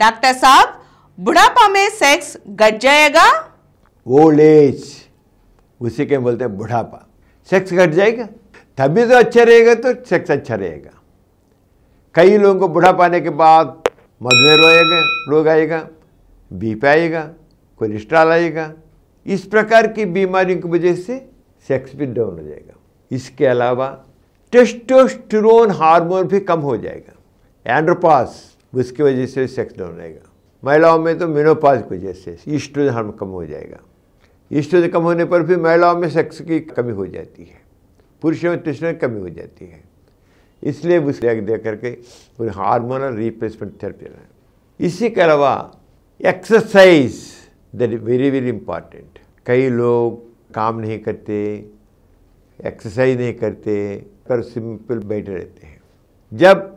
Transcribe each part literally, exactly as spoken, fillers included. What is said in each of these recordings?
Doctor साहब, बुढ़ापा में सेक्स घट जाएगा? ओल्ड एज, उसी के बोलते हैं बुढ़ापा। सेक्स घट जाएगा तभी तो अच्छा रहेगा, तो सेक्स अच्छा रहेगा। कई लोगों को बुढ़ापा आने के बाद मधुमेह रोएगा रोग आएगा, बीपी आएगा, कोलेस्ट्रॉल आएगा, इस प्रकार की बीमारियों की वजह से सेक्स भी डाउन हो जाएगा। इसके अलावा टेस्टोस्टेरोन हार्मोन भी कम हो जाएगा, एंड्रोपास, उसकी वजह से सेक्स डाउन रहेगा। महिलाओं में तो मेनोपॉज की वजह से ईस्ट्रोजन हार्मोन कम हो जाएगा। ईस्ट्रोजन कम होने पर भी महिलाओं में सेक्स की कमी हो जाती है, पुरुषों में टेस्टोस्टेरोन कमी हो जाती है। इसलिए उसे देख करके हार्मोनल रिप्लेसमेंट थेरेपी है। इसी के अलावा exercise, that is very very important. कई लोग काम नहीं करते, एक्सरसाइज नहीं करते, पर सिंपल बैठे रहते हैं। जब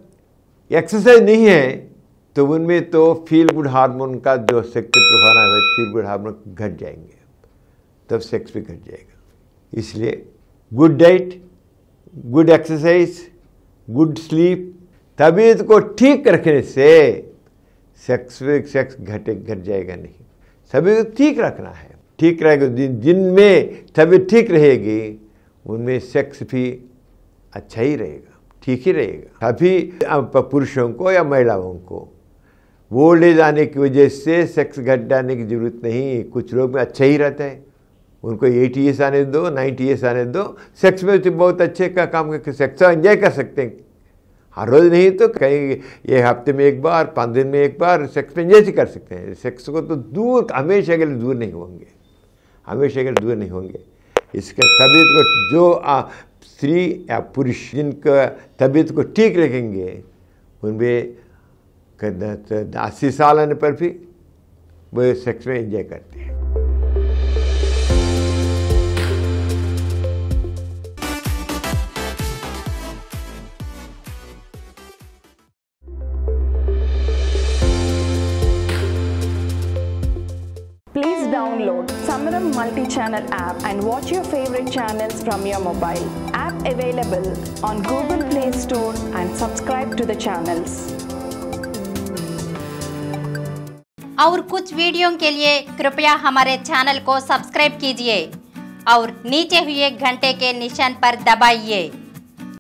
एक्सरसाइज नहीं है तो उनमें तो फील गुड हार्मोन का जो सेक्टिव प्रभाना है, फील गुड हार्मोन घट जाएंगे, तब सेक्स भी घट जाएगा। इसलिए good diet, good exercise, good sleep, तबीयत को ठीक रखने से सेक्स सेक्स घटे घट जाएगा नहीं। सभी को ठीक रखना है, ठीक रहेगा। जिन जिनमें तबीयत ठीक रहेगी उनमें सेक्स भी अच्छा ही रहेगा, ठीक ही रहेगा। तभी पुरुषों को या महिलाओं को ओल्ड एज आने की वजह से सेक्स घट जाने की जरूरत नहीं। कुछ लोग में अच्छा ही रहता है, उनको एटी ईयर्स आने दो, नाइन्टी ईयर्स आने दो, सेक्स में तो बहुत अच्छे का काम करके सेक्स एंजॉय कर सकते हैं। हर रोज नहीं तो कहीं एक हफ्ते में एक बार, पाँच दिन में एक बार सेक्स में एंजॉय कर सकते हैं। सेक्स को तो दूर हमेशा के लिए दूर नहीं होंगे, हमेशा के लिए दूर नहीं होंगे। इसका तबीयत को जो आ, स्त्री या पुरुष जिनका तबीयत को ठीक रखेंगे उनमें अस्सी साल आने पर भी वो सेक्स में एंजॉय करते हैं। Please download Samaram multi-channel app and watch your favorite channels from your mobile. App available on Google Play Store and subscribe to the channels. और कुछ वीडियो के लिए कृपया हमारे चैनल को सब्सक्राइब कीजिए और नीचे हुए घंटे के निशान पर दबाइए।